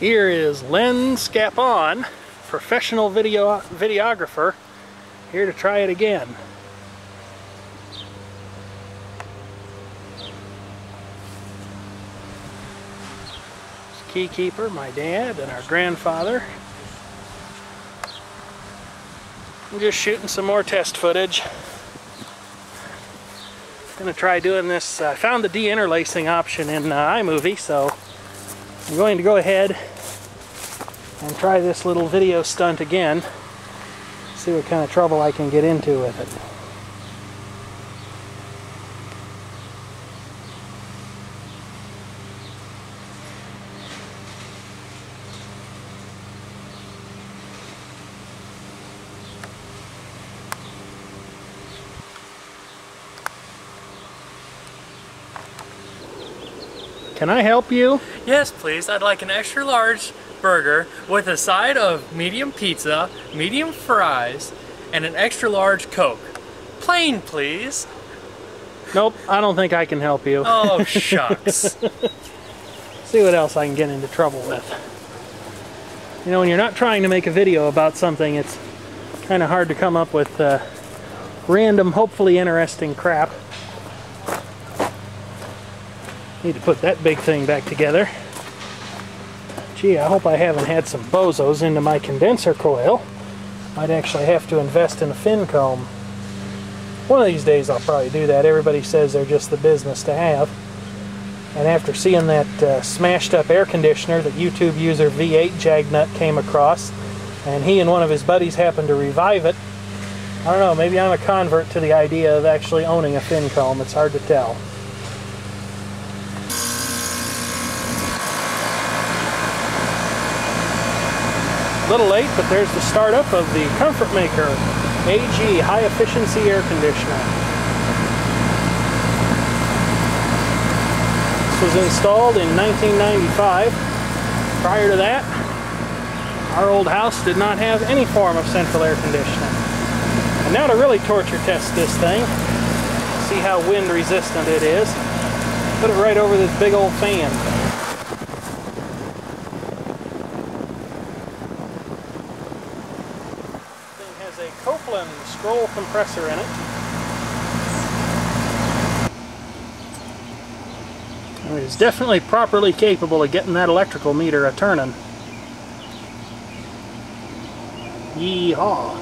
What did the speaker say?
Here is Len Scapon, professional videographer, here to try it again. Keykeeper, my dad, and our grandfather. I'm just shooting some more test footage. Gonna try doing this. I found the de-interlacing option in iMovie, so I'm going to go ahead and try this little video stunt again. See what kind of trouble I can get into with it. Can I help you? Yes, please. I'd like an extra large burger with a side of medium pizza, medium fries, and an extra large Coke. Plain, please. Nope, I don't think I can help you. Oh, shucks. See what else I can get into trouble with. You know, when you're not trying to make a video about something, it's kind of hard to come up with random, hopefully interesting crap. Need to put that big thing back together. Gee, I hope I haven't had some bozos into my condenser coil. Might actually have to invest in a fin comb. One of these days I'll probably do that. Everybody says they're just the business to have. And after seeing that smashed up air conditioner that YouTube user V8 Jagnut came across, and he and one of his buddies happened to revive it, I don't know, maybe I'm a convert to the idea of actually owning a fin comb. It's hard to tell. A little late, but there's the startup of the Comfortmaker AG high efficiency air conditioner. This was installed in 1995. Prior to that, our old house did not have any form of central air conditioning. And now to really torture test this thing, see how wind resistant it is, put it right over this big old fan. A Copeland scroll compressor in it. And it is definitely properly capable of getting that electrical meter a turning. Yeehaw!